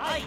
はい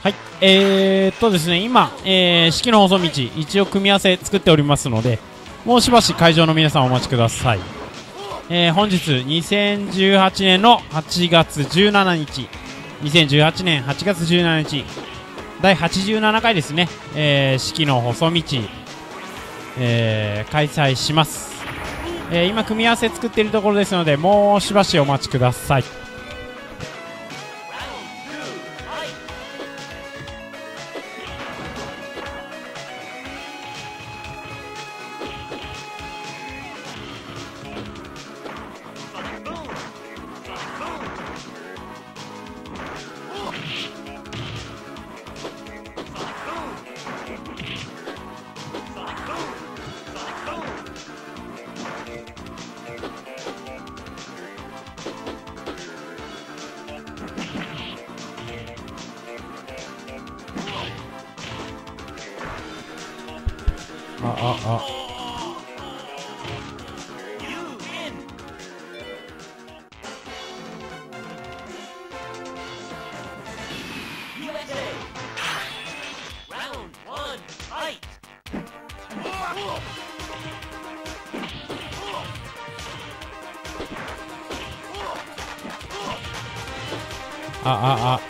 はい、ですね、今、式の細道一応組み合わせ作っておりますので、もうしばし会場の皆さんお待ちください。本日2018年の8月17日2018年8月17日第87回ですね、式の細道、開催します。今組み合わせ作っているところですので、もうしばしお待ちください。ああ。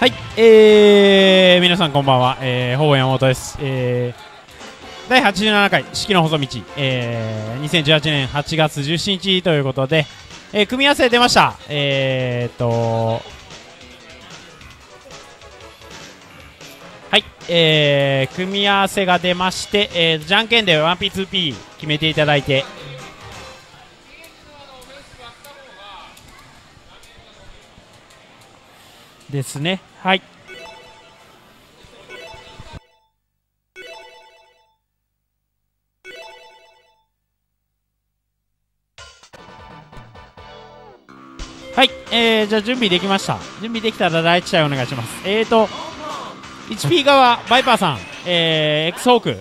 はい、皆さんこんばんは、ほぼ山本です。第87回四季の細道、2018年8月17日ということで、組み合わせ出ました。はい、組み合わせが出まして、じゃんけんで 1P2P 決めていただいて、ですね。はい。はい、じゃあ準備できました。準備できたら第1試合お願いします。1P 側、バイパーさん、X ホーク、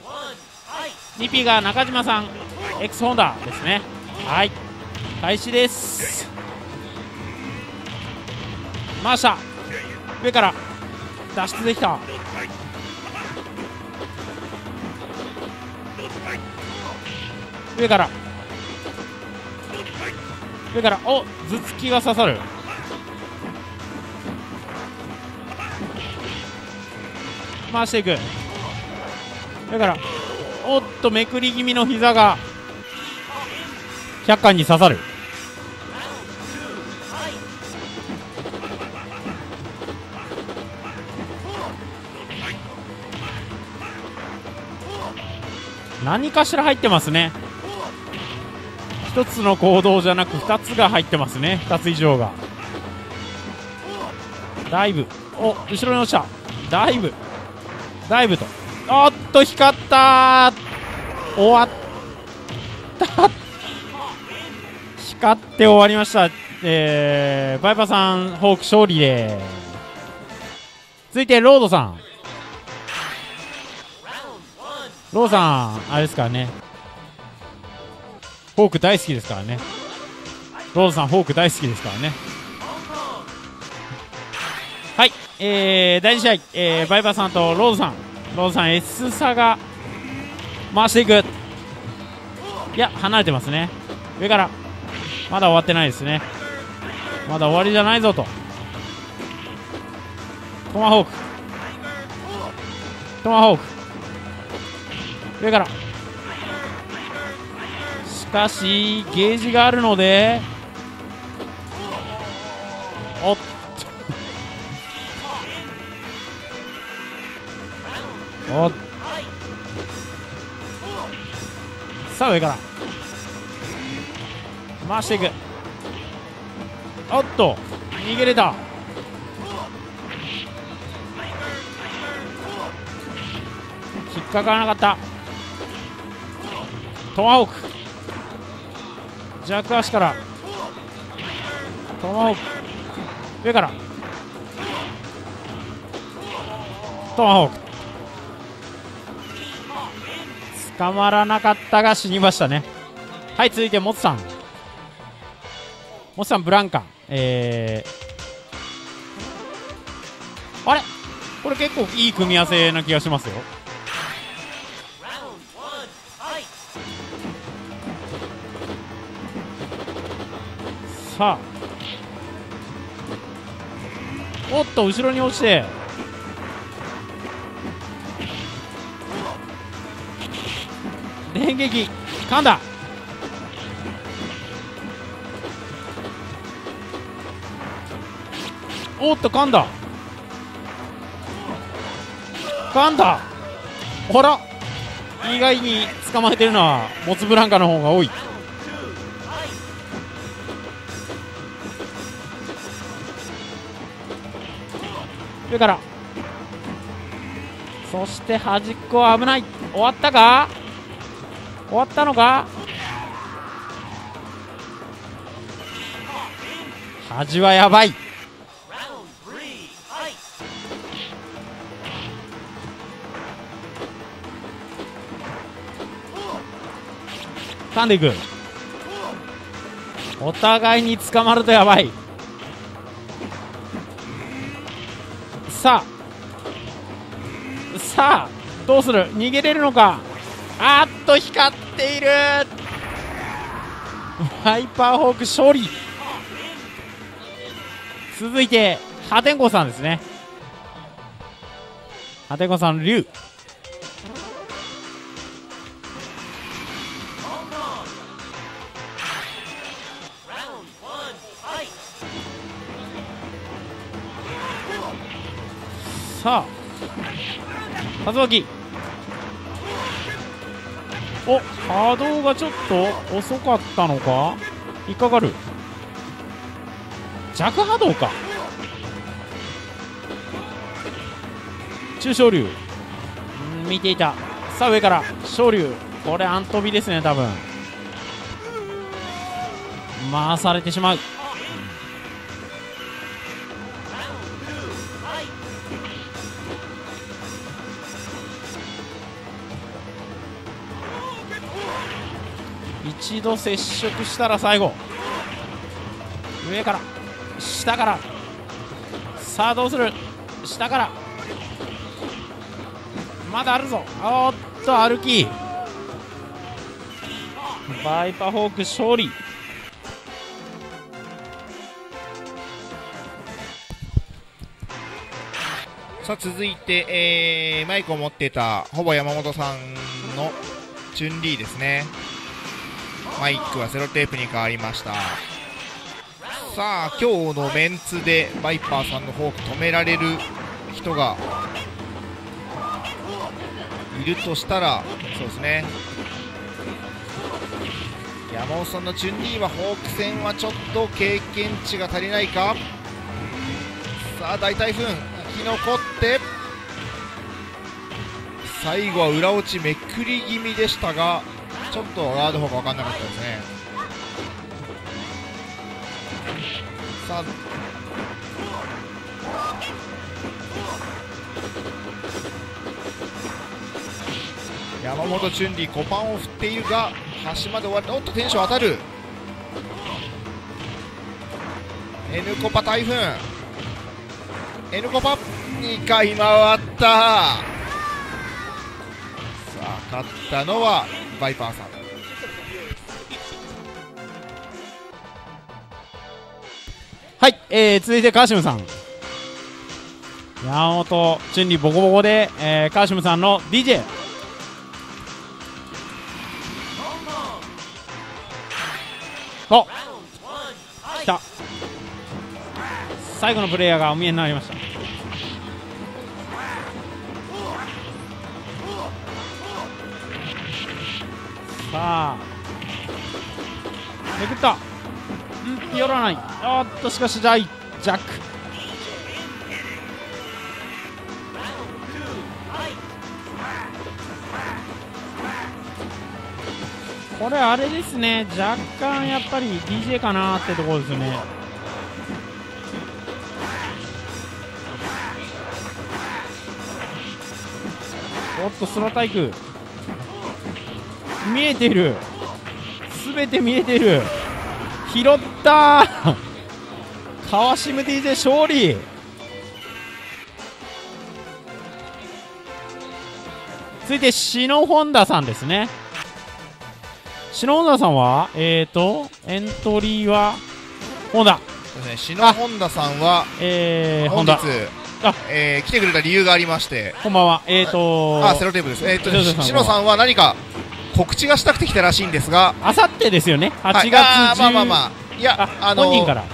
2P が中島さん、X ホンダですね。はい、開始です。回した。上から脱出できた。上から上から、お、頭突きが刺さる。回していく。上から、おっとめくり気味の膝が百貫に刺さる。何かしら入ってますね。一つの行動じゃなく二つが入ってますね。二つ以上が。ダイブ、お、後ろに落ちた。ダイブ、ダイブと、おっと光ったー。終わった光って終わりました。バイパーさんホーク勝利でーす。続いてロードさん。ローさんあれですからね、フォーク大好きですからね。ロードさんフォーク大好きですからね。はい、第2試合、バイバーさんとロードさん。ロードさん S 差が回していく。いや離れてますね。上からまだ終わってないですね。まだ終わりじゃないぞと。トマホーク、トマホーク、上から。しかしゲージがあるので、おっとおっと、さあ上から回していく。おっと逃げれた。引っかからなかった。トマホーク、弱足からトマホーク、上からトマホーク、捕まらなかったが死にましたね。はい、続いてモツさん。モツさんブランカ、あれこれ結構いい組み合わせな気がしますよ。さあ、おっと後ろに落ちて、連撃かんだ。おっとかんだかんだ。ほら意外に捕まえてるのはモツブランカの方が多い。上から、そして端っこは危ない。終わったか、終わったのか。端はやばい。噛んでいく。お互いに捕まるとやばい。さあ、さあどうする、逃げれるのか。あっと光っている。ハイパーホーク勝利。続いて破天荒さんですね。破天荒さん竜、さあ竜巻、お、波動がちょっと遅かったのか、引っかかる。弱波動か。中昇竜見ていた。さあ上から昇竜、これアン飛びですね。多分回されてしまう。一度接触したら最後、上から下から。さあどうする、下からまだあるぞ。おっと歩き、バイパーホーク勝利。さあ続いて、マイクを持っていたほぼ山本さんのチュンリーですね。マイクはセロテープに変わりました。さあ今日のメンツでバイパーさんのフォーク止められる人がいるとしたら、そうですね、山本さんのチュンリーはフォーク戦はちょっと経験値が足りないか。さあ大体生き残って最後は裏落ちめくり気味でしたが、ちょっとガード方が分かんなかったですね。さあ山本チュンリー5番を振っているが端まで終わって、おっとテンション当たる N コパ台風 N コパ2回回った。さあ勝ったのはバイパーさん。はい、続いてカーシムさん。山本チュンリーボコボコで、カーシムさんの DJ。お、来た。最後のプレイヤーがお見えになりました。さあめくった。うん、寄らない。あっとしかし大ジャック。これあれですね、若干やっぱり DJ かなってところですよね。おっとスロータイク見えている、すべて見えている、拾ったー川島 DJ 勝利。続いて篠本田さんですね。篠本田さんはエントリーは本田ですね。篠本田さんは本日来てくれた理由がありまして、こんばんは。セロテープです。篠さんは何か告知がしたくて来たらしいんですが、あさってですよね、8月10日。まあまあまあ、いや、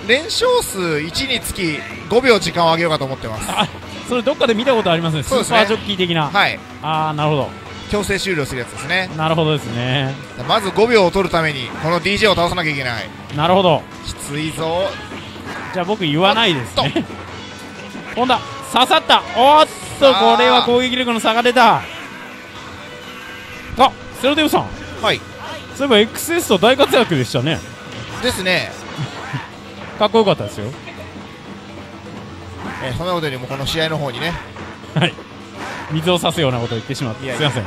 連勝数1につき5秒時間を上げようかと思ってます。それどっかで見たことありますね、スーパージョッキー的な。ああ、なるほど、強制終了するやつですね。なるほどですね。まず5秒を取るためにこの DJ を倒さなきゃいけない。なるほど、きついぞ。じゃあ僕言わないですね。今度は刺さった。おっとこれは攻撃力の差が出た。あ、セロテープさん、はい、そういえば XS と大活躍でしたね。ですねかっこよかったですよ。そんなことよりもこの試合の方にね、はい、水を差すようなことを言ってしまってすいません。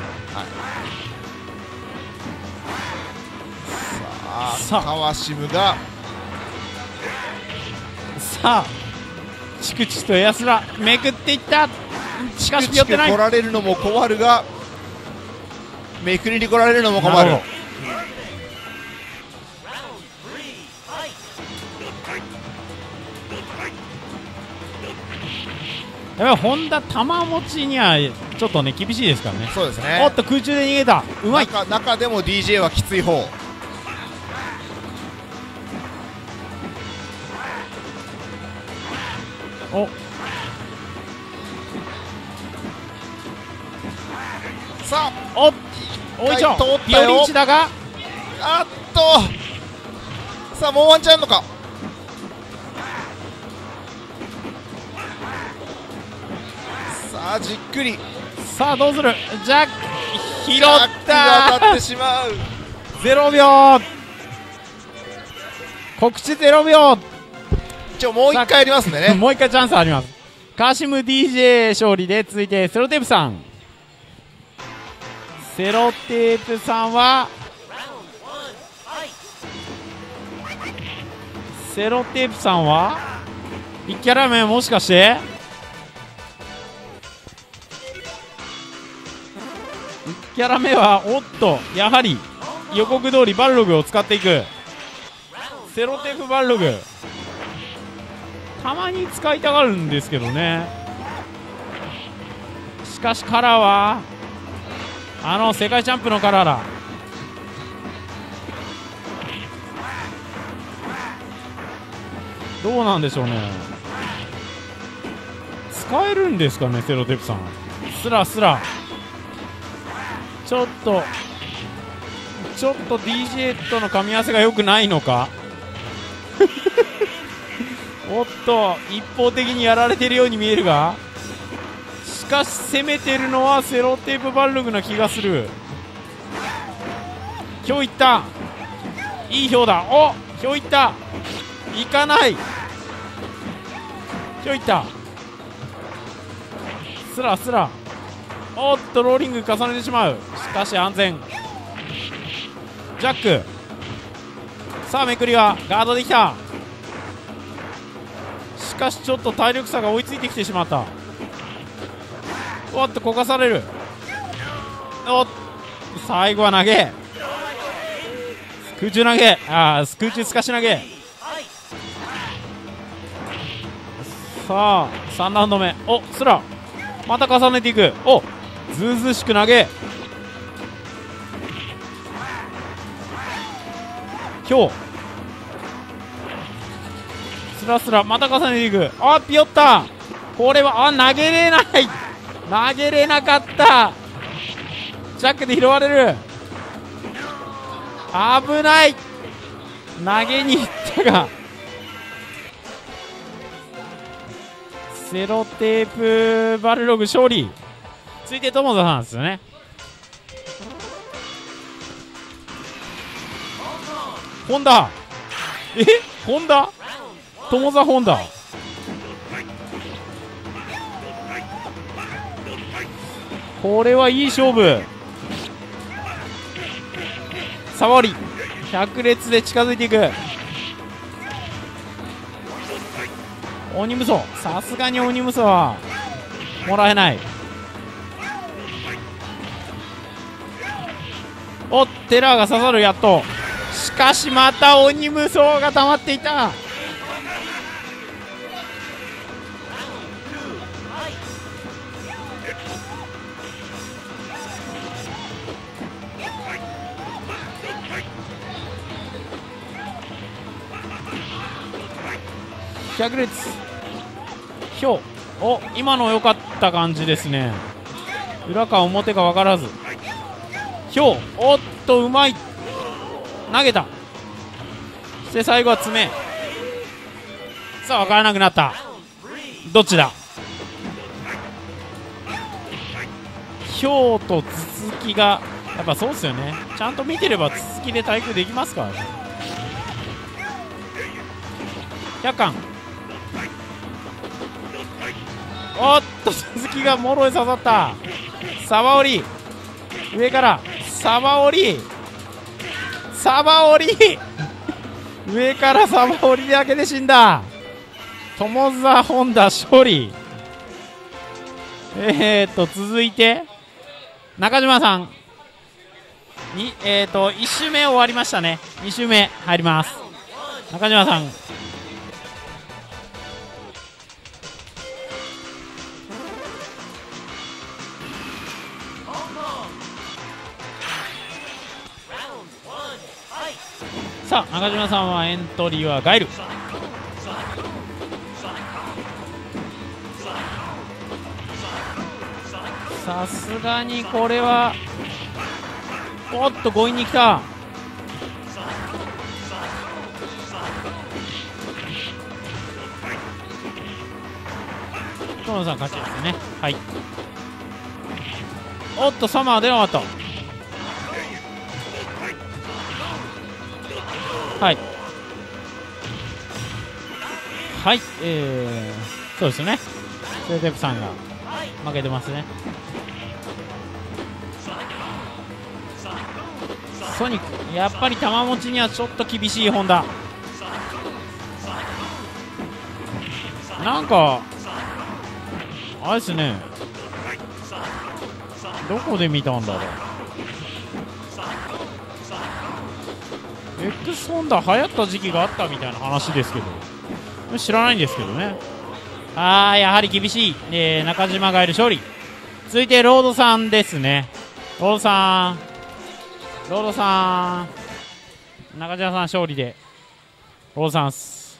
さあ川島がさあチクチクとエアスラめくっていった。しかし寄ってない。チクチク来られるのも困るがめくりに来られるのも困る。やっぱり本田玉持ちにはちょっとね厳しいですからね。そうですね。おっと空中で逃げた。うまい。中でも DJ はきつい方。お、さあおっおいちょより一だが、あっとさあもうワンチャンあるのか。さあじっくり、さあどうする。ジャック拾った。当たってしまう。0秒、告知0秒。一応もう一回ありますんでねもう一回チャンスあります。カーシム DJ 勝利で、続いてセロテープさん。セロテープさんは1キャラ目もしかして1キャラ目は、おっとやはり予告通りバルログを使っていく。セロテープバルログたまに使いたがるんですけどね。しかしカラーは世界チャンプのカラーだ。どうなんでしょうね。使えるんですかね、セロテープさん。スラスラちょっと DJ との噛み合わせが良くないのか。おっと、一方的にやられてるように見えるが、しかし攻めてるのはセロテープバルグな気がする。ひょういった、いいひょうだ。お、ひょういった、いかない、ひょういった、スラスラ、おっとローリング重ねてしまう。しかし安全、ジャック、さあめくりはガードできた。しかしちょっと体力差が追いついてきてしまった。おっとこかされる。おっ、最後は投げ、空中投げ、あー空中透かし投げ。さあ3ラウンド目、おスラまた重ねていく。おずうずうしく投げ、ひょう、スラスラまた重ねていく。あピヨッタ、これはあ投げれない、投げれなかった。ジャックで拾われる、危ない、投げに行ったがセロテープバルログ勝利。ついて友田さんですよね。ホンダ、えホンダ、友田ホンダ、これはいい勝負。触り百列で近づいていく。鬼無双、さすがに鬼無双はもらえない。おテラーが刺さる、やっと。しかしまた鬼無双が溜まっていた。100列、ひょう、お今の良かった感じですね。裏か表か分からず、ひょう、おっとうまい、投げた。そして最後は爪、さあ分からなくなった、どっちだ。ひょうとつつきがやっぱそうですよね。ちゃんと見てればつつきで対空できますからね。100巻、おっと鈴木がもろへ刺さった。サバ折り、上からサバ折り、サバ折り、上からサバ折りだけで死んだ友澤本田勝利。続いて中島さんに1周目終わりましたね。2周目入ります。中島さん、さあ中島さんはエントリーはガイル、さすがにこれはおっと強引に来た。トムさん勝ちですね。はい、おっとサマー出なかった。はいはい、そうですよね。セロテープさんが負けてますね。ソニック、やっぱり玉持ちにはちょっと厳しい本田。なんかあれですね、どこで見たんだろう。X ホンダ流行った時期があったみたいな話ですけど、知らないんですけどね。ああやはり厳しい、中島がいる勝利。続いてロードさんですね。ロードさん、ロードさん、中島さん勝利でロードさんっす。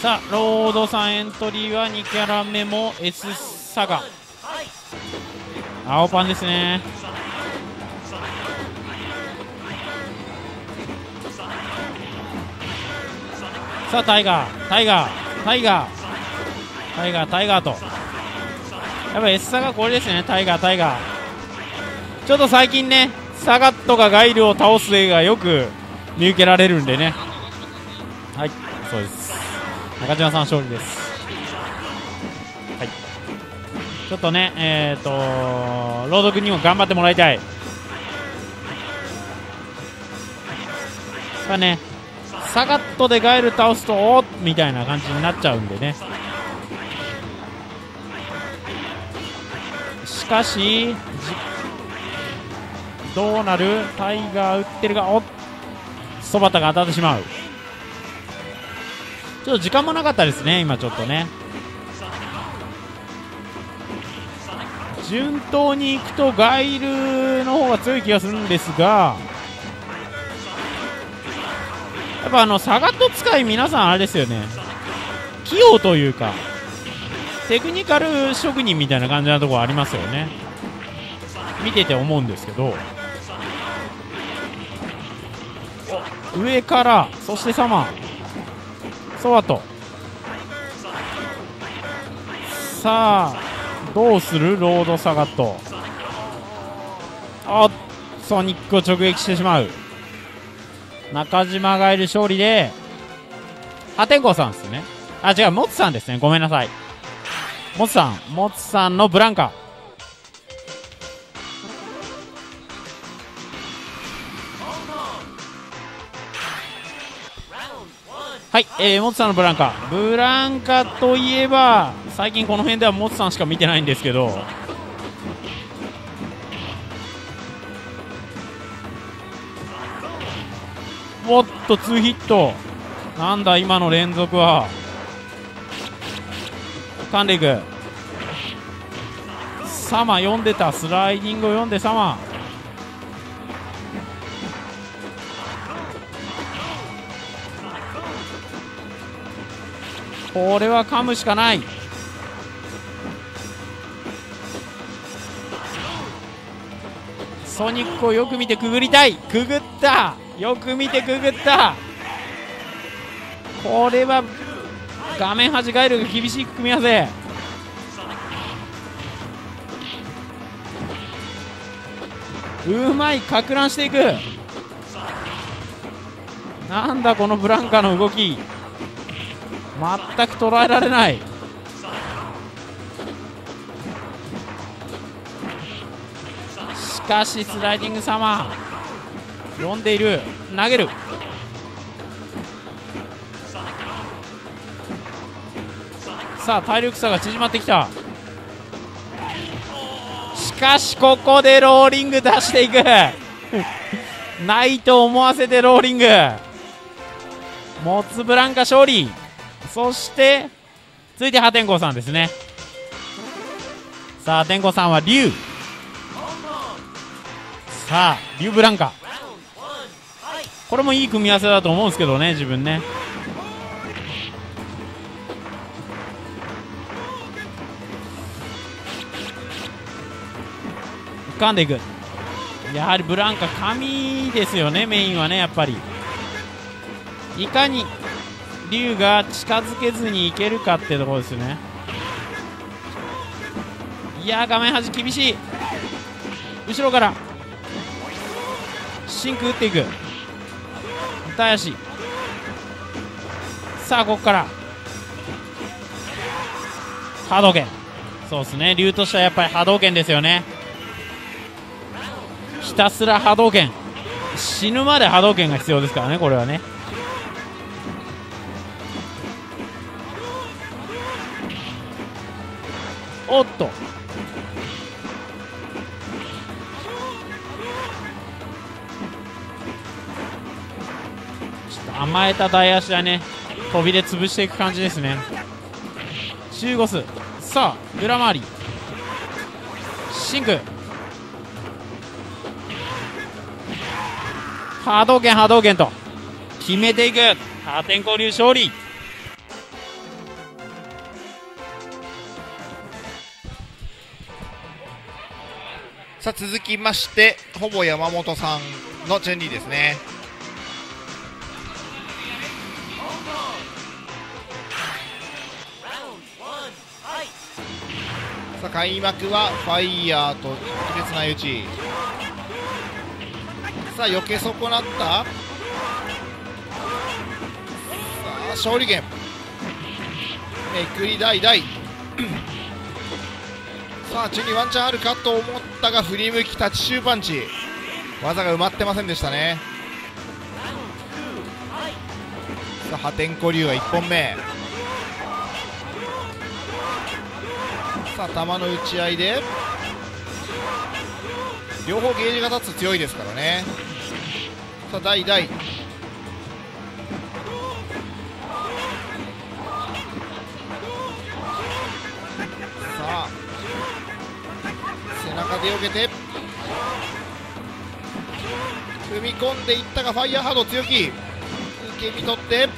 さあロードさんエントリーは2キャラ目も S サガン、青パンですね。さあタイガーとやっぱ S サガこれですね。タイガーちょっと最近ねサガットがガイルを倒す絵がよく見受けられるんでね。はい、そうです。中島さん勝利です。はい、ちょっとね朗読にも頑張ってもらいたい。まあねサガットでガイル倒すとおーみたいな感じになっちゃうんでね。しかしどうなる。タイガー打ってるがおっそばたが当たってしまう。ちょっと時間もなかったですね今ちょっとね。順当にいくとガイルの方が強い気がするんですが、やっぱサガット使い皆さんあれですよね、器用というかテクニカル職人みたいな感じなところありますよね、見てて思うんですけど。上からそしてサマーソワト、さあどうする。ロードサガットあソニックを直撃してしまう。中島がいる勝利で破天荒さんですね。あ違うモツさんですね、ごめんなさい。モツさんのブランカ。はい、モツさんのブランカ。ブランカといえば最近この辺ではモツさんしか見てないんですけど、おっと2ヒットなんだ今の連続は。噛んでいくサマ読んでた、スライディングを読んでサマこれは噛むしかない。ソニックをよく見てくぐりたい。くぐった、よく見てくぐった。これは画面端ガイルが厳しい組み合わせ。うまい、かく乱していく。なんだこのブランカの動き全く捉えられない。しかしスライディング様読んでいる、投げる。さあ体力差が縮まってきた。しかしここでローリング出していくないと思わせてローリング、モツブランカ勝利。そして続いて破天荒さんですね。さあ破天荒さんは竜、さあ竜ブランカ、これもいい組み合わせだと思うんですけどね自分ね。噛んでいく。やはりブランカ神ですよねメインはね。やっぱりいかに龍が近づけずにいけるかってところですね。いや画面端厳しい。後ろからシンク打っていく二足。さあここから波動拳、そうですね龍としてはやっぱり波動拳ですよね。ひたすら波動拳、死ぬまで波動拳が必要ですからねこれはね。おっとちょっと甘えた台足だね、飛びで潰していく感じですね。15ス、さあ裏回りシンク、波動拳と決めていく。破天荒流勝利。さあ続きましてほぼ山本さんのチェンリーですね。さあ開幕はファイヤーと卑劣な打ち。さあ避け損なった。さあ勝利源めくり代々さあチェンリーワンチャンあるかと思ったが振り向きタッチシューパンチ、技が埋まってませんでしたね。さあ破天荒竜は1本目。さあ球の打ち合いで両方ゲージが立つと強いですからね。さあ代々中で避けて踏み込んでいったがファイヤーハード強気受け身取って、さ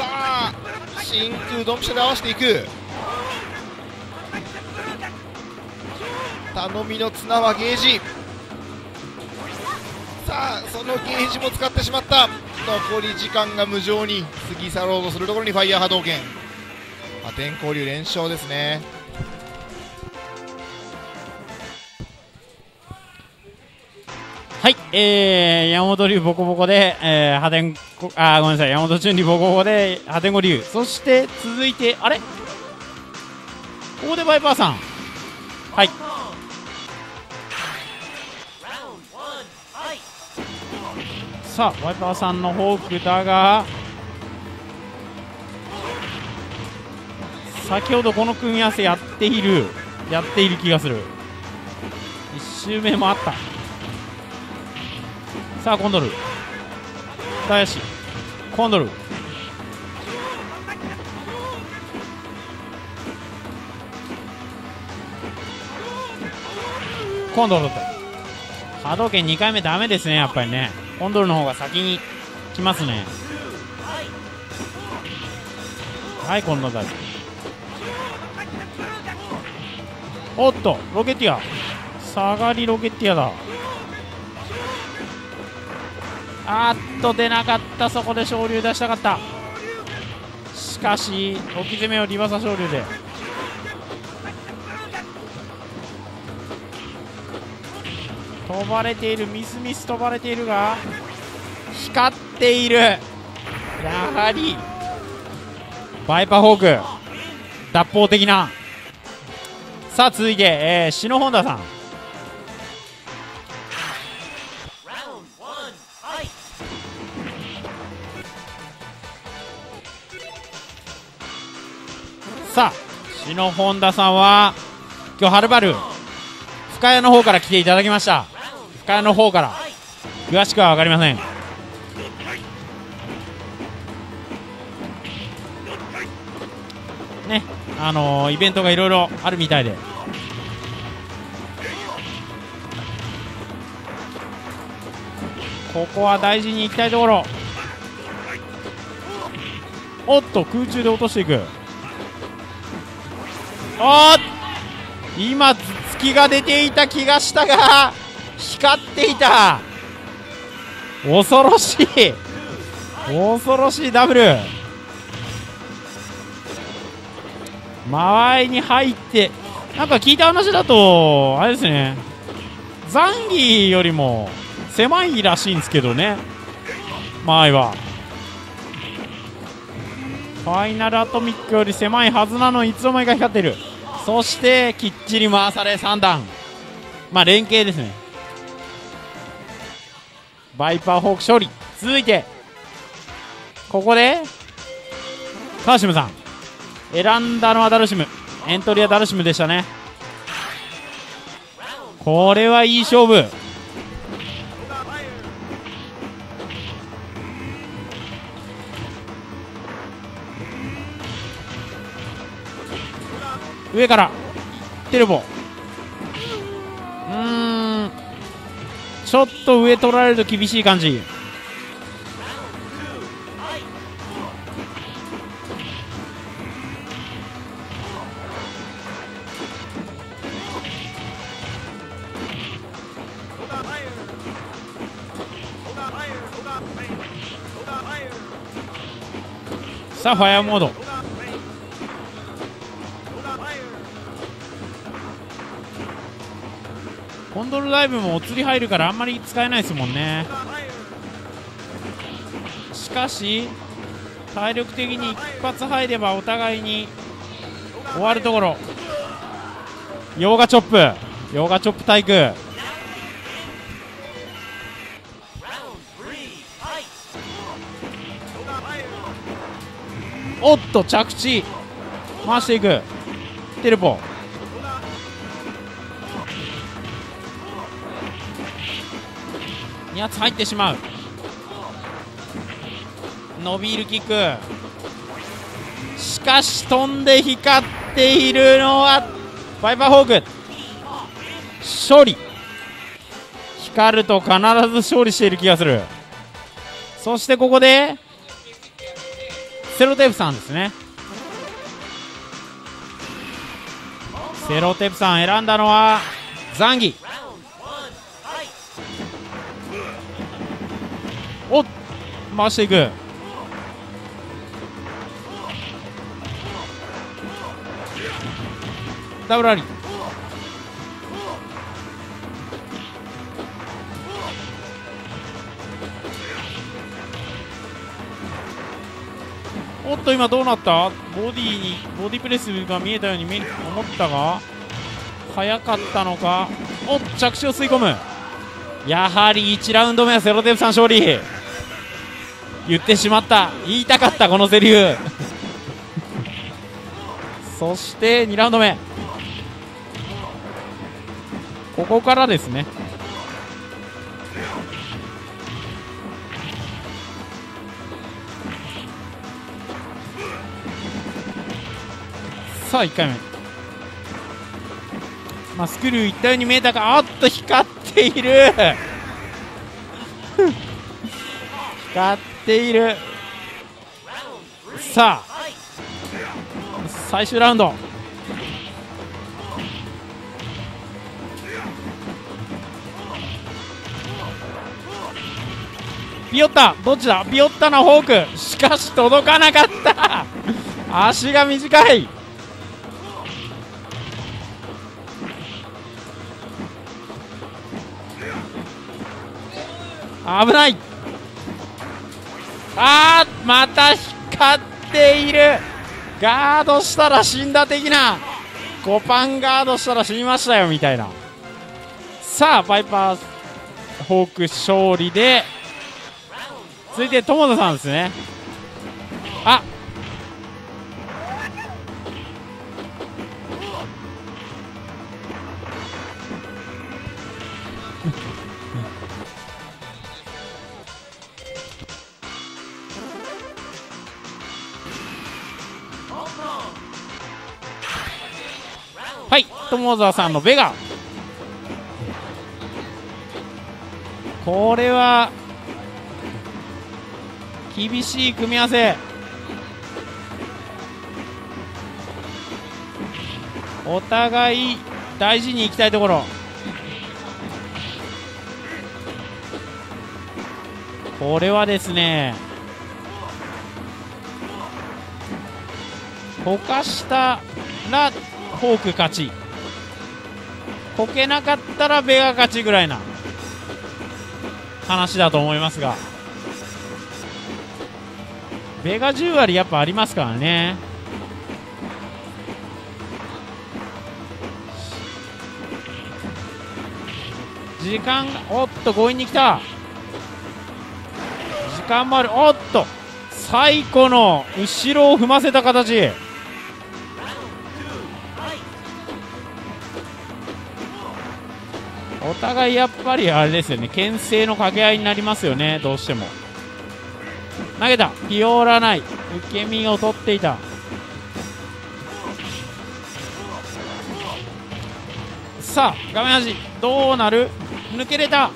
あ真空ドンピシャで合わせていく。頼みの綱はゲージ。さあそのゲージも使ってしまった。残り時間が無情に過ぎ去ろうとするところにファイヤー波動拳破天荒竜連勝ですね。はい、山本龍ボコボコで、破天荒、ごめんなさい、山本チュンリーボコボコで破天荒竜、そして続いてあれここでバイパーさん、はい、さあバイパーさんのフォークだが、先ほどこの組み合わせやっている気がする。1周目もあった。さあコンドル林コンドル、コンドルだった。波動拳2回目ダメですね、やっぱりね。コンドルの方が先に来ますね。はい、コンドルだった。おっとロケティア下がりロケティアだ。あっと出なかった。そこで昇竜出したかった。しかし置き攻めをリバーサ昇竜で、飛ばれている、ミス飛ばれているが光っている。やはりバイパーホーク脱法的な。さあ続いて、篠本田さん、さあ篠本田さんは今日はるばる深谷の方から来ていただきました。深谷の方から詳しくは分かりません。ね、イベントがいろいろあるみたいで、ここは大事にいきたいところ。おっと空中で落としていく。あー今月が出ていた気がしたが光っていた。恐ろしい恐ろしいダブル。間合いに入って、なんか聞いた話だとあれですね、ザンギよりも狭いらしいんですけどね、間合いはファイナルアトミックより狭いはずなのにいつの間にか光っている。そしてきっちり回され3段、まあ連携ですね。バイパーホーク勝利。続いてここでカーシムさん選んだのはダルシム、エントリーはダルシムでしたね。これはいい勝負。上からテルボ、ちょっと上取られると厳しい感じ。さあファイアモード、コンドルダイブもお釣り入るからあんまり使えないですもんね。しかし体力的に一発入ればお互いに終わるところ。ヨーガチョップ、ヨーガチョップ対空。おっと着地回していくテレポ。2発入ってしまう。伸びるキック、しかし飛んで光っているのはバイパーホーク。勝利、光ると必ず勝利している気がする。そしてここでセロテープさんですね。セロテープさん選んだのはザンギ。おっ回していく。ダブルラリー。おっと今どうなった？ボディプレスが見えたように目に思ったが早かったのか。おっ着地を吸い込む。やはり1ラウンド目はセロテープさん勝利。言ってしまった、言いたかったこのセリフそして2ラウンド目、ここからですね。さあ1回目、まあ、スクリューいったように見えたが、あっと光っている光っている。さあ最終ラウンド、ピヨッタ、どっちだ？ピヨッタのフォーク、しかし届かなかった足が短い。危ない。あー、また光っている。ガードしたら死んだ的な、5番ガードしたら死にましたよみたいな。さあバイパーフォーク勝利で、続いて友田さんですね。あ、はい、友澤さんのベガ。これは厳しい組み合わせ。お互い大事にいきたいところ。これはですね、ほかしたらフォーク勝ち、こけなかったらベガ勝ちぐらいな話だと思いますが、ベガ10割やっぱありますからね。時間、おっと強引に来た。時間もある。おっと最古の後ろを踏ませた形。お互いやっぱりあれですよね、牽制の掛け合いになりますよね、どうしても。投げた、ピオらない、受け身を取っていた。さあ画面端どうなる、抜けれた。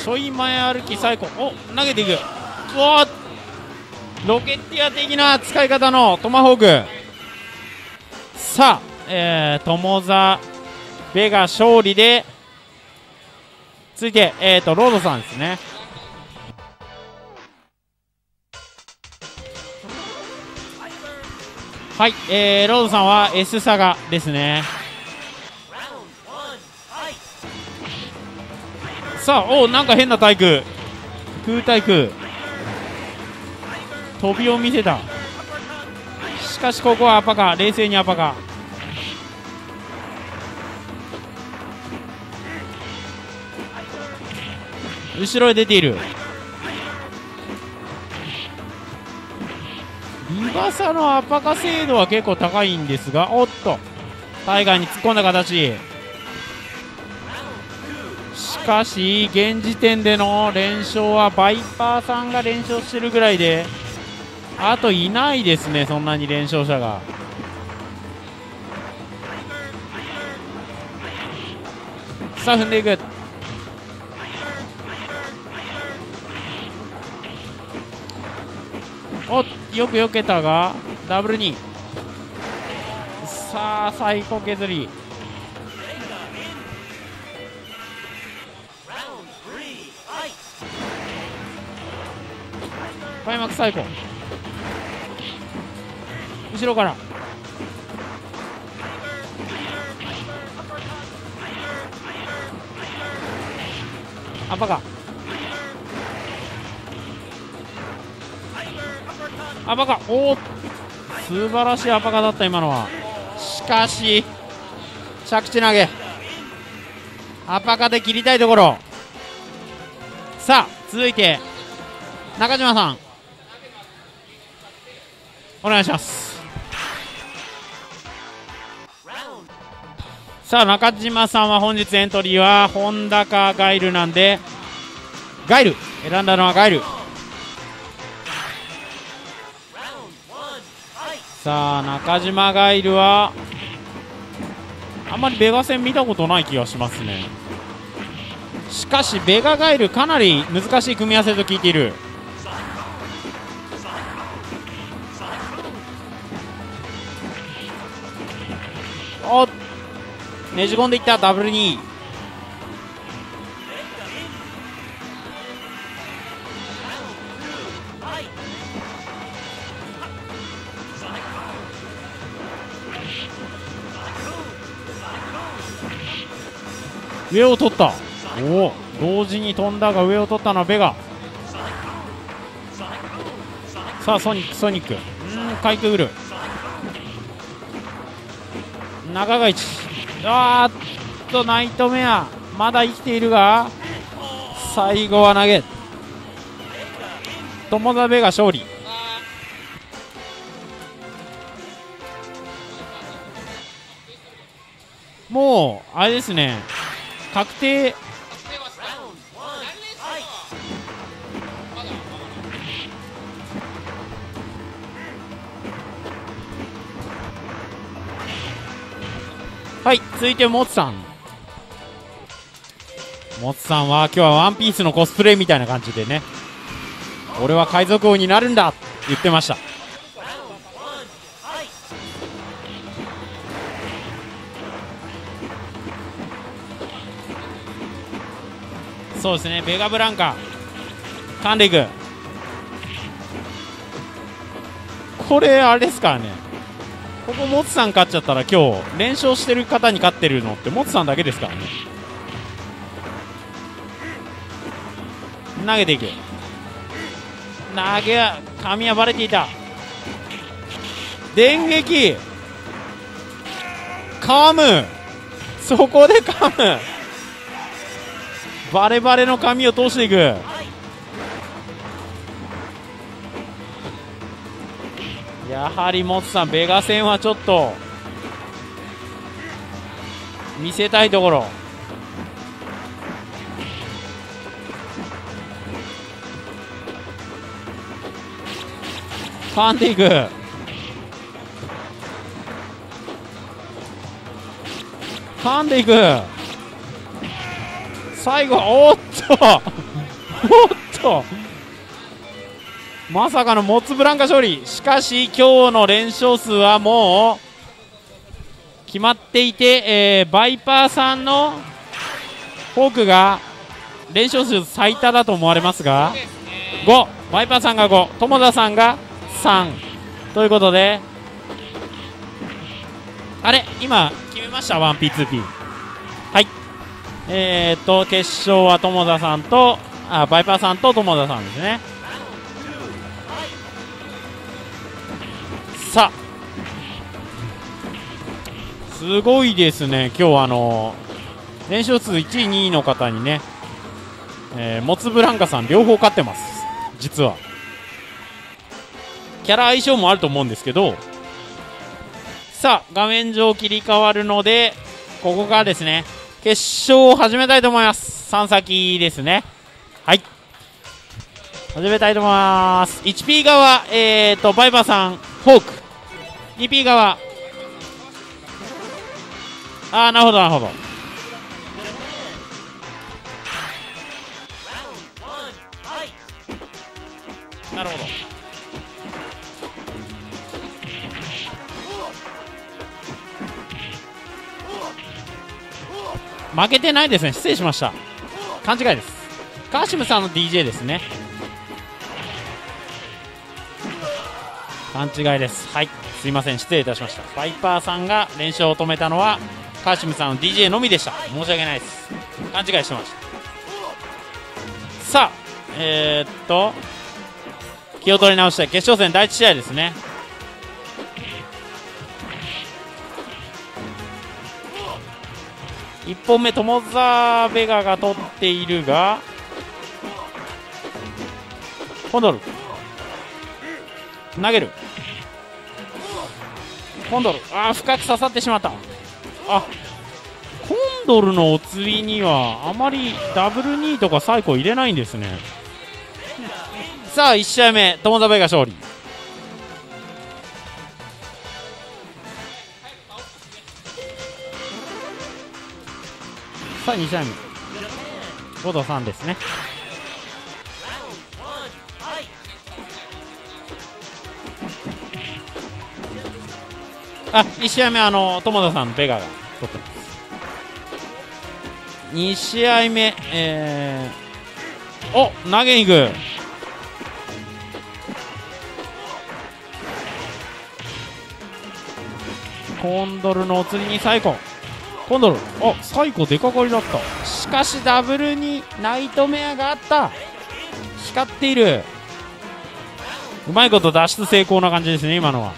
ちょい前歩き最高。お、投げていく。うわ、ロケッティア的な使い方のトマホーク。さあ、友座ベが勝利で、続いて、ロードさんですね。はい、ロードさんは S サガですね。さあ、お、なんか変な体育、空体育、飛びを見せた。しかしここはアパカ、冷静にアパカ。後ろへ出ている。リバサのアパカ精度は結構高いんですが、おっとタイガーに突っ込んだ形。しかし現時点での連勝はバイパーさんが連勝してるぐらいで、あといないですね、そんなに連勝者が。さあ踏んでいく。おっ、よく避けたがダブル2。さあ最高削り。開幕最高。後ろからアッパーかアッパーか、おお素晴らしいアッパーかだった今のは。しかし着地投げアッパーかで切りたいところ。さあ続いて中島さんお願いします。さあ中島さんは本日エントリーはホンダかガイルなんで、ガイル選んだのはガイル。さあ中島ガイルはあんまりベガ戦見たことない気がしますね。しかしベガガイルかなり難しい組み合わせと聞いている。おっ、ねじ込んでいったダブル2。上を取った。おお、同時に飛んだが上を取ったのはベガ。さあソニック、ソニック、かいくぐる中が一。ナイトメアまだ生きているが、最後は投げ。友澤ベが勝利。もうあれですね、確定。はい、続いてモツさん。モツさんは今日はワンピースのコスプレみたいな感じでね、俺は海賊王になるんだって言ってました。そうですね、ベガブランカ噛んでいく。これあれですからね、ここモツさん勝っちゃったら今日連勝してる方に勝ってるのってモツさんだけですからね。投げていく。投げは髪はバレていた。電撃噛む、そこで噛む、バレバレの髪を通していく。やはりモツさん、ベガ戦はちょっと見せたいところ。パンティーク噛んでいく。最後おっとおっとまさかのモッツブランカ勝利。しかし今日の連勝数はもう決まっていて、バイパーさんのフォークが連勝数最多だと思われますが、5、バイパーさんが5、友田さんが3ということで、あれ、今決めました 1P2P。はい、決勝は友田さんとバイパーさんと友田さんですね。さあすごいですね、今日は連勝数1位、2位の方にね、モツブランカさん、両方勝ってます、実は。キャラ相性もあると思うんですけど、さあ、画面上切り替わるので、ここからですね、決勝を始めたいと思います、3先ですね、はい、始めたいと思います、1P 側、バイバーさん、フォーク、2P 側、ああ、なるほどなるほど。なるほど。負けてないですね。失礼しました。勘違いです。カーシムさんの DJ ですね。勘違いです。はい。すいません。失礼いたしました。バイパーさんが連勝を止めたのはカーシムさんの DJ のみでした。申し訳ないです、勘違いしてました。さあ気を取り直して決勝戦第1試合ですね。1本目友澤ベガが取っているが、コンドル投げる、コンドル深く刺さってしまった。コンドルのお釣りにはあまりダブル2とかサイコ入れないんですね。さあ1試合目、友澤ベガ勝利。さあ2試合目、5と3ですね。1試合目、友田さん、ベガが取ってます。2試合目、投げにいく。コンドルのお釣りにサイコ、コンドル、サイコ出かかりだった。しかしダブルにナイトメアがあった。光っている。うまいこと脱出成功な感じですね、今のは。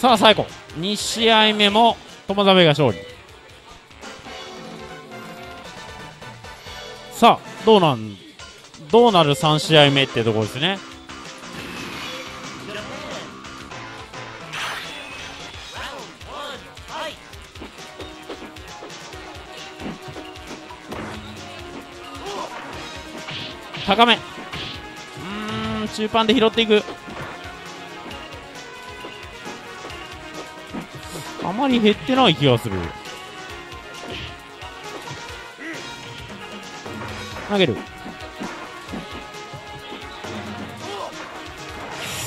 さあ最後2試合目も友澤ベガ勝利。さあどうなる3試合目ってところですね。高め、中盤で拾っていく。あまり減ってない気がする。投げる。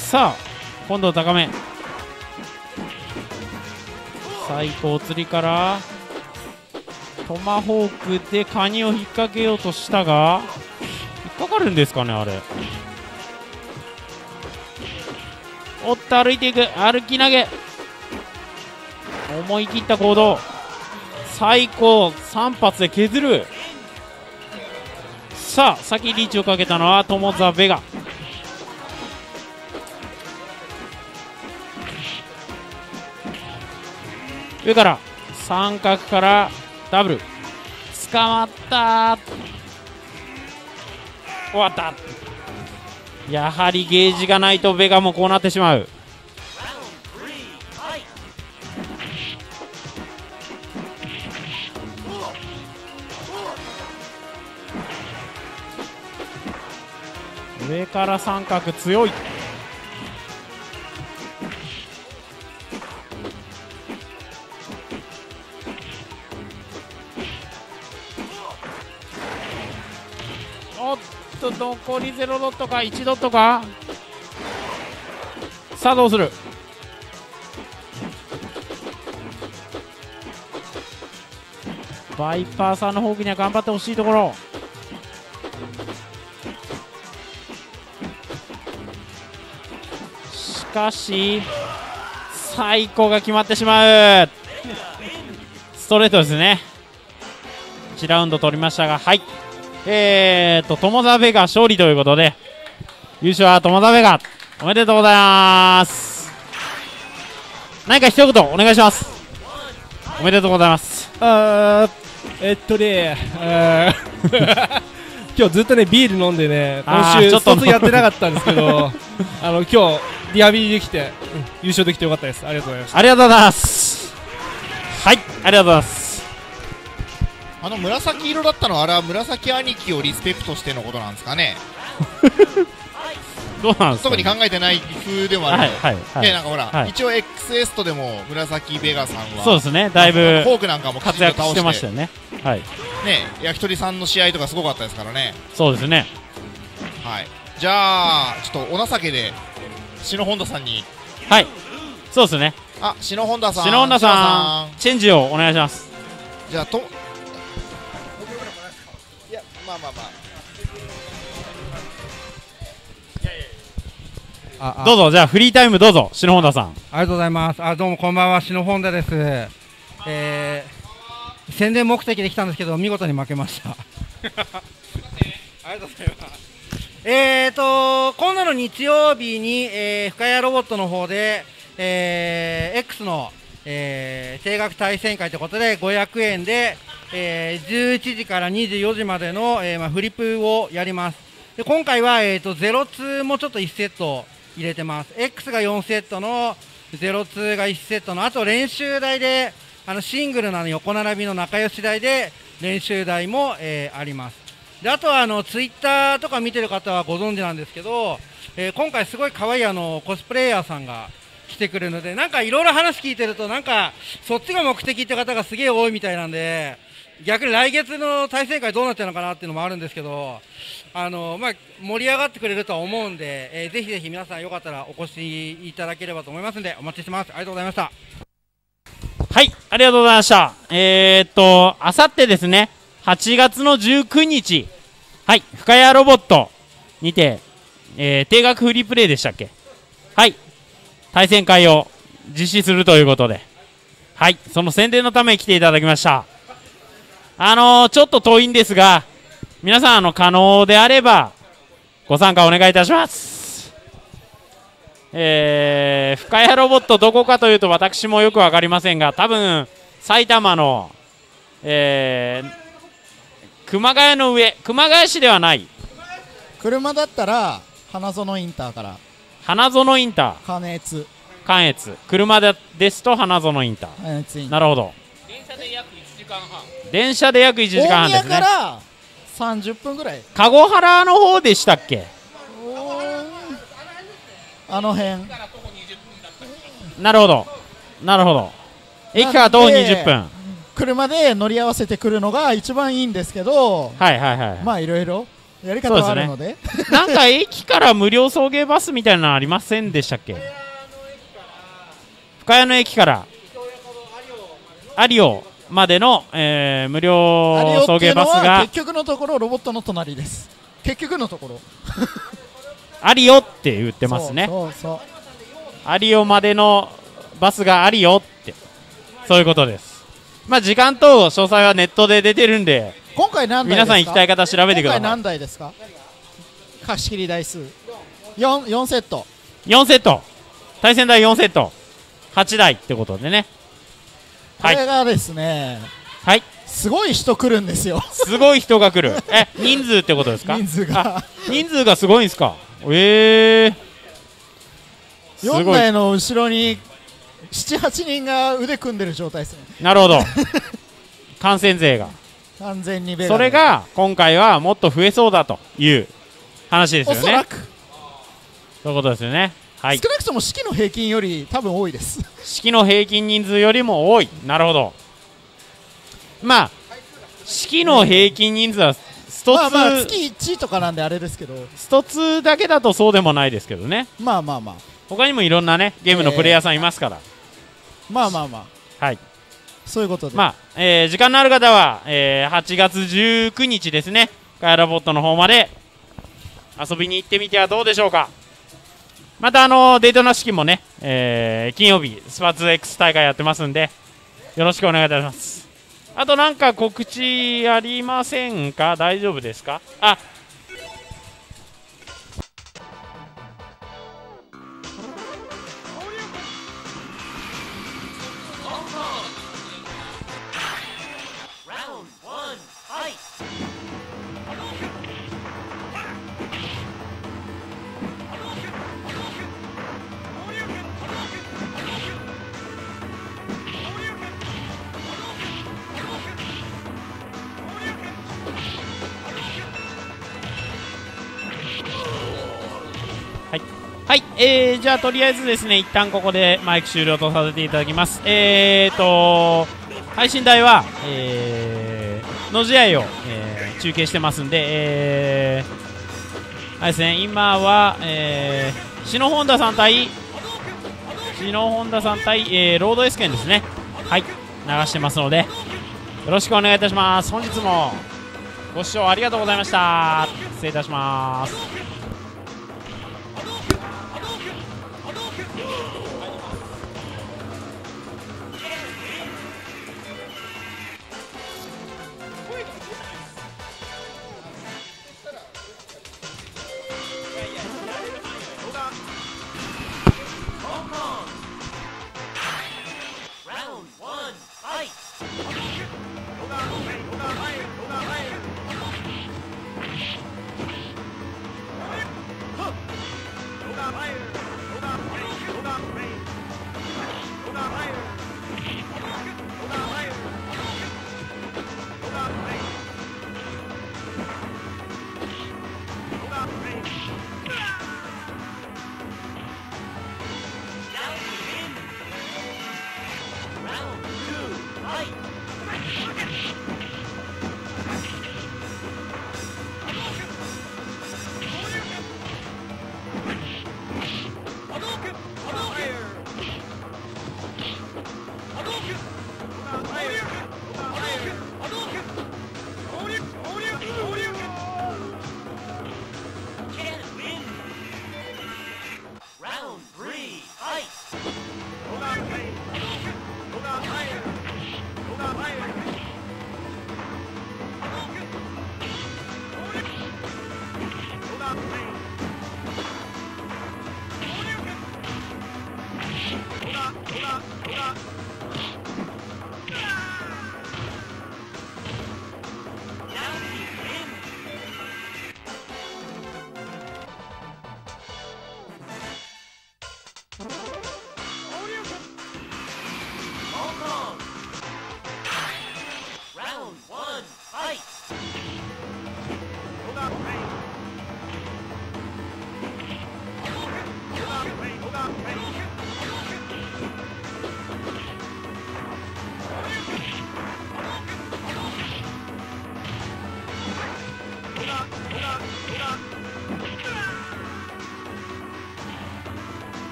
さあ今度は高め、最高釣りからトマホークでカニを引っ掛けようとしたが、引っかかるんですかね、あれ。おっと歩いていく、歩き投げ、思い切った行動、最高3発で削る。さあ先リーチをかけたのは友澤ベガ。上から三角からダブル、捕まった、終わった。やはりゲージがないとベガもこうなってしまう。上から三角強い。おっと残り0ドットか1ドットか。さあどうする。バイパーさんのホークには頑張ってほしいところ。しかし最高が決まってしまう。ストレートですね。1ラウンド取りましたが、はい、友澤ベガ勝利ということで、優勝は友澤ベガ、おめでとうございます。何か一言お願いします。おめでとうございます。今日ずっとねビール飲んでね、今週ちょっとやってなかったんですけど今日リハビリできて、優勝できてよかったです。ありがとうございました。ありがとうございます。はい、ありがとうございます。紫色だったのは、あれは紫兄貴をリスペクトしてのことなんですかね。どうなんですか、ね、特に考えてない風でもあるけど、なんかほら、はい、一応 XS とでも紫ベガさんはそうですね、だいぶフォークなんかも活躍してましたよね。はい、ね、焼き鳥さんの試合とかすごかったですからね。そうですね。はい、じゃあちょっとお情けで篠本田さんに、はい、そうですね。あ、篠本田さん、篠本田さん、チェンジをお願いします。じゃあと、いや、まあまあまあ。どうぞ、じゃあフリータイムどうぞ、篠本田さん。ありがとうございます。どうもこんばんは、篠本田です。宣伝目的で来たんですけど、見事に負けました。ありがとうございます。今度の日曜日に、深谷ロボットの方で、X の、定額対戦会ということで500円で、11時から24時までの、フリップをやります。で今回は、02もちょっと1セット入れてます。 X が4セットの02が1セットの、あと練習台でシングルなの横並びの仲良し台で練習台も、あります。であとはツイッターとか見てる方はご存知なんですけど、今回すごい可愛いコスプレイヤーさんが来てくるので、なんかいろいろ話聞いてると、なんかそっちが目的って方がすげえ多いみたいなんで、逆に来月の対戦会どうなっちゃうのかなっていうのもあるんですけど、盛り上がってくれるとは思うんで、ぜひぜひ皆さんよかったらお越しいただければと思いますので、お待ちしてます。ありがとうございました。はい、ありがとうございました。あさってですね、8月の19日、はい、深谷ロボットにて、定額フリープレイでしたっけ、はい、対戦会を実施するということで、はい、その宣伝のために来ていただきました。ちょっと遠いんですが、皆さん可能であればご参加お願いいたします。深谷ロボットどこかというと私もよく分かりませんが、多分埼玉の、熊谷の上、熊谷市ではない、車だったら花園インターから、花園インター、関越、関越、車ですと花園インター、なるほど、電車で約1時間半、電車で約1時間半ですね。大宮から30分ぐらい、籠原の方でしたっけ、あの辺、なるほどなるほど、駅から徒歩20分、車で乗り合わせてくるのが一番いいんですけど、はいはいはい、まあいろいろやり方はあるので、ね、なんか駅から無料送迎バスみたいなのありませんでしたっけ。深谷の駅から有尾までの、無料送迎バスが結局のところロボットの隣です。結局のところありよって言ってますね。ありよまでのバスがありよって、そういうことです。まあ時間と詳細はネットで出てるんで、今回何台ですか、皆さん行きたい方調べてください。今回何台ですか、貸し切り台数 4セット、4セット対戦台4セット8台ってことでね。これがですね、はい、すごい人来るんですよ。すごい人が来る。人数ってことですか。人数がすごいんですか。4台の後ろに7、8人が腕組んでる状態ですね。なるほど。感染勢が完全にベガ、それが今回はもっと増えそうだという話ですよね。おそらくそういうことですよね。はい、少なくとも式の平均より多分多いです式の平均人数よりも多い。なるほど。まあ式の平均人数はスト2、まあ月1とかなんであれですけど、スト2だけだとそうでもないですけどね。まあまあまあ他にもいろんなねゲームのプレイヤーさんいますから、まあまあまあはい、そういうことで、まあ時間のある方は、8月19日ですね、ガヤロボットの方まで遊びに行ってみてはどうでしょうか。またデートの式もね、金曜日スパーツ X 大会やってますんでよろしくお願いいたします。あとなんか告知ありませんか？大丈夫ですか？あ、はい、じゃあとりあえずですね一旦ここでマイク終了とさせていただきます。配信台は、の試合を、中継してますんで、あれですね、今は、篠本田さん対ロード S 剣ですね。はい、流してますのでよろしくお願いいたします。本日もご視聴ありがとうございました。失礼いたします。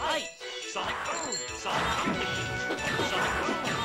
はいSonic Boom! Sonic Boom! Sonic Boom!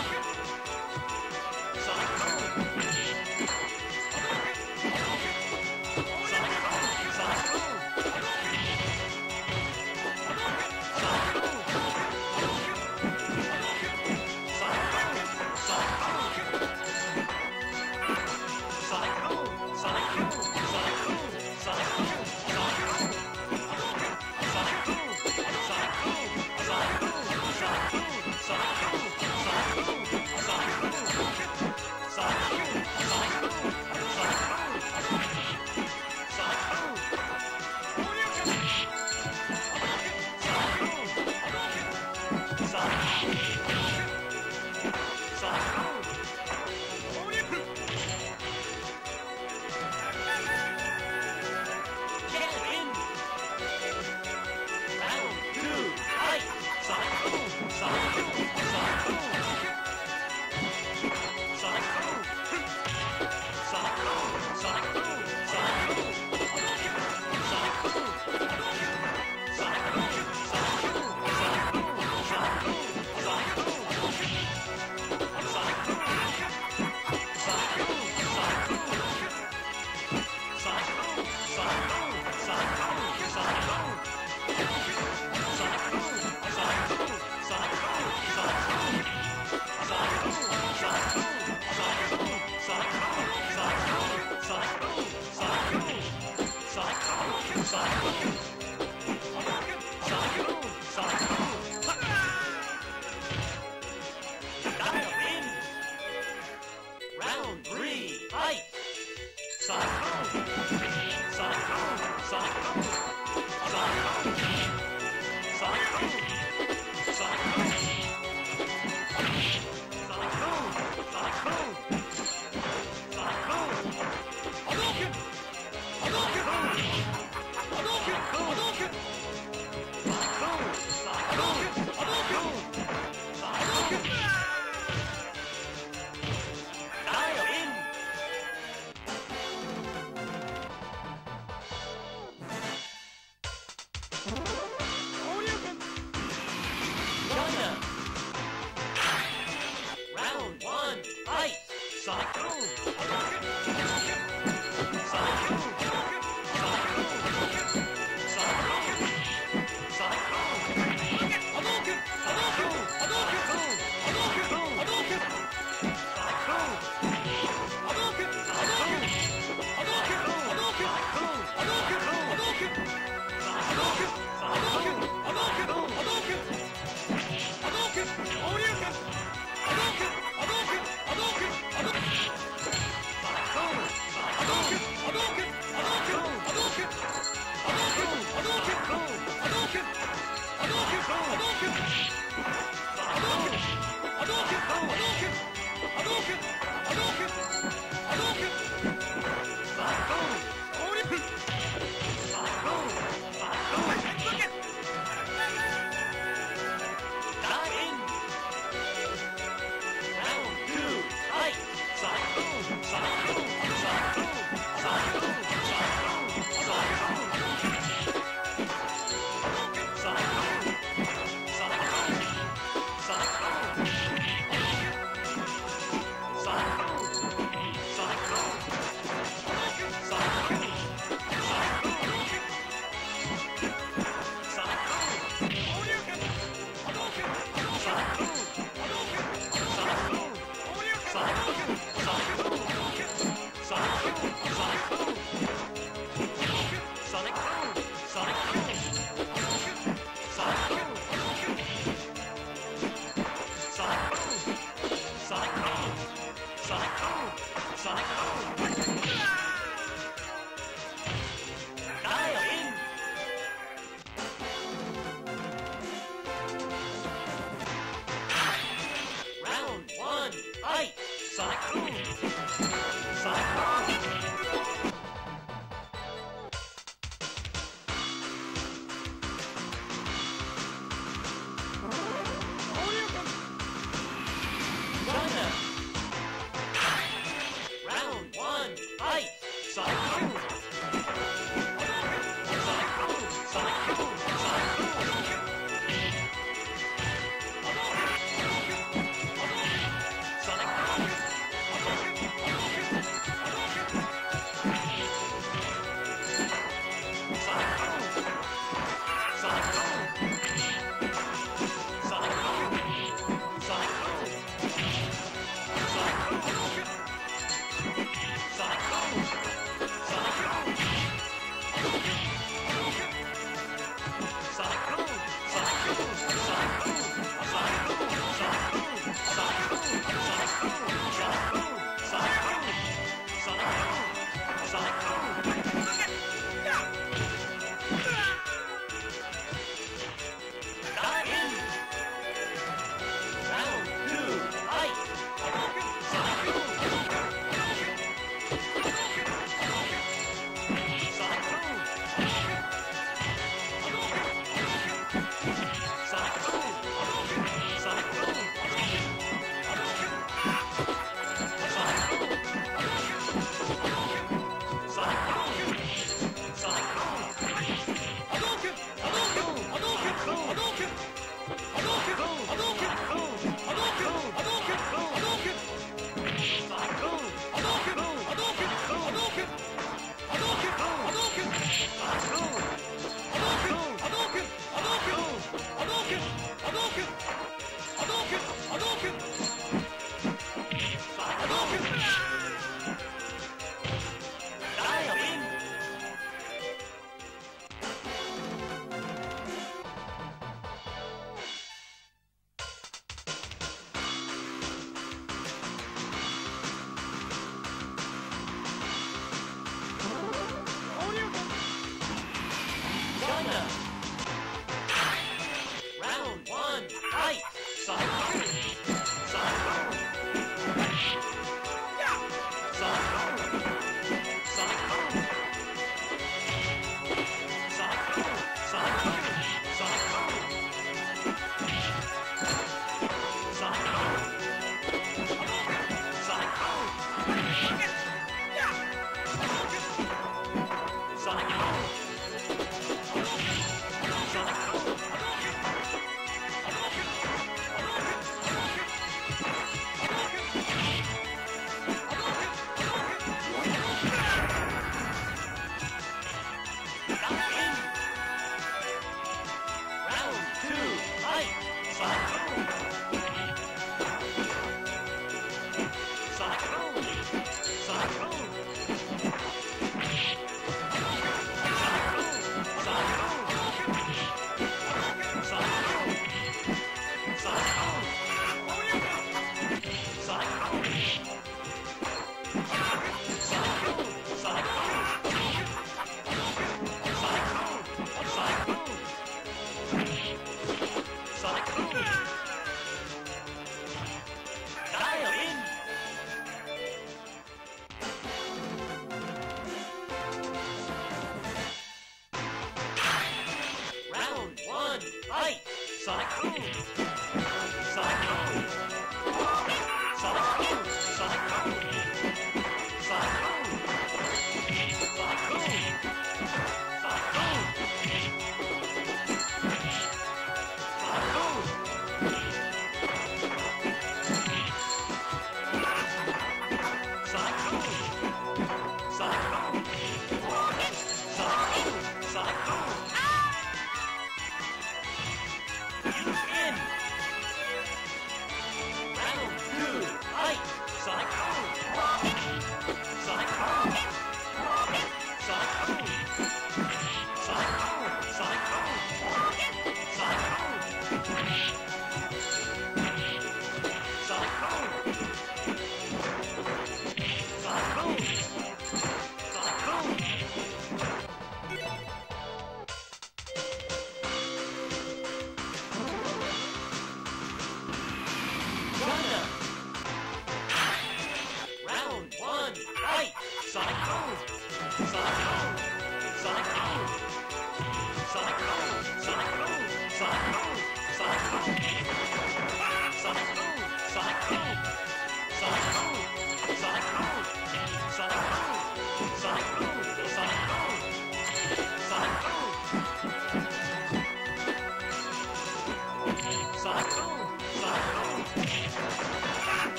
Round 2, fight! Cyclone! Cyclone! Cyclone!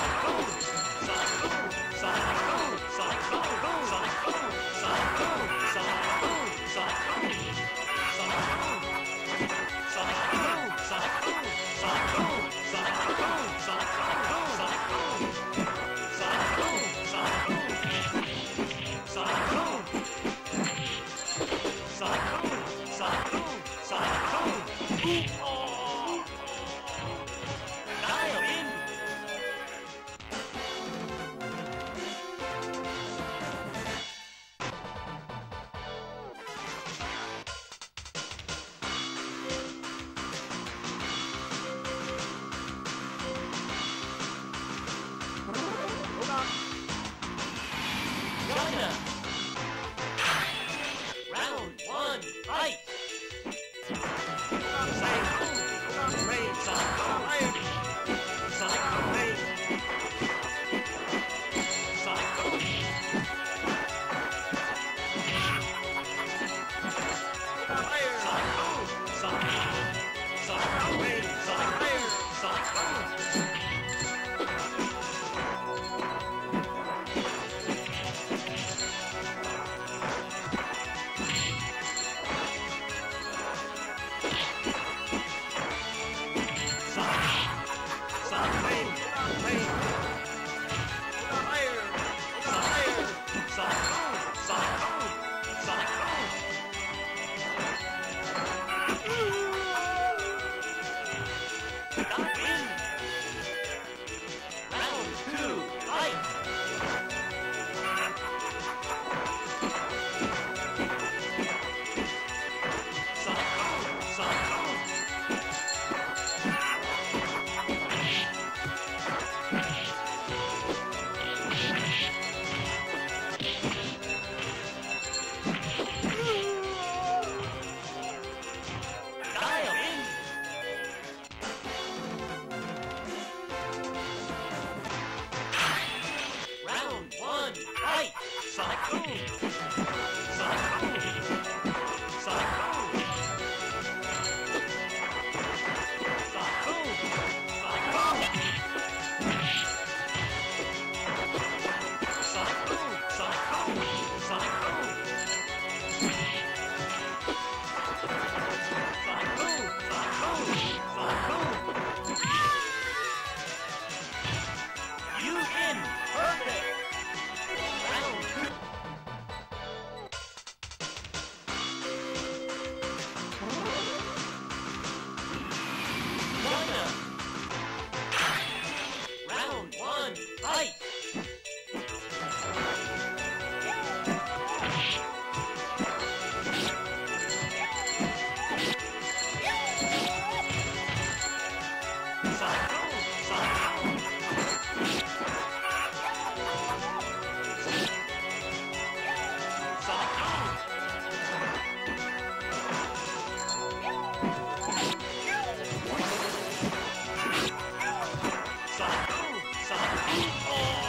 Cyclone! Cyclone! Oh!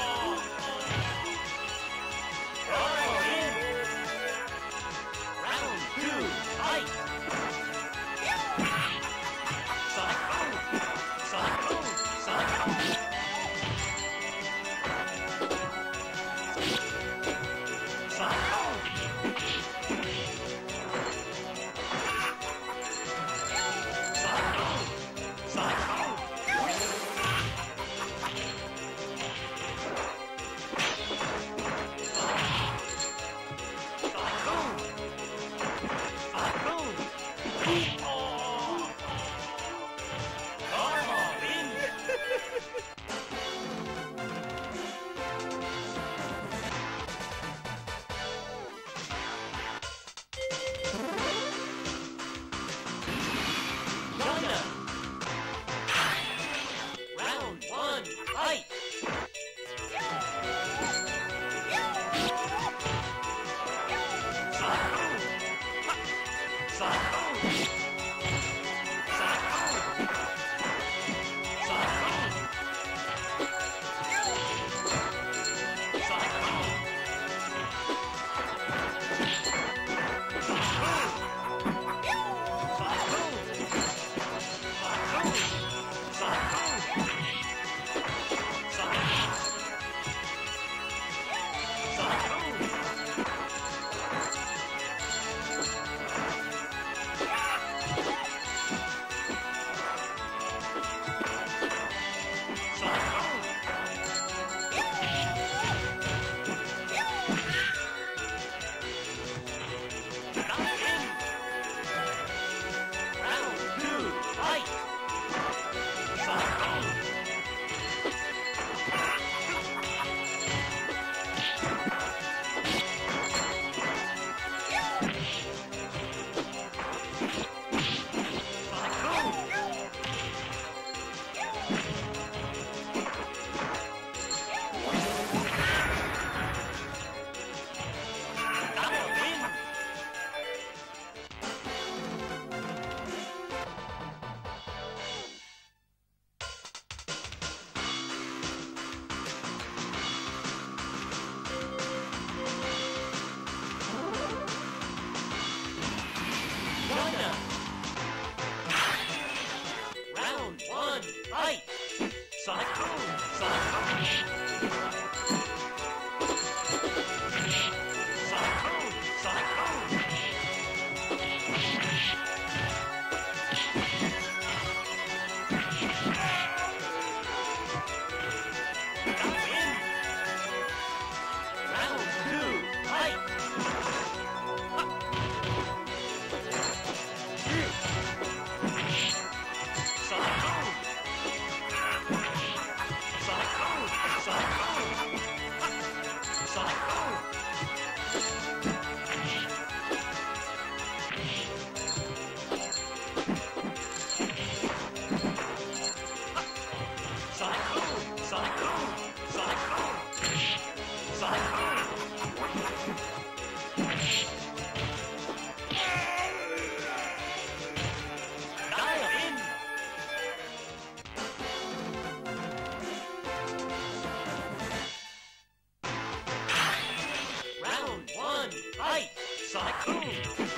Round 1, fight! Sonic Boom!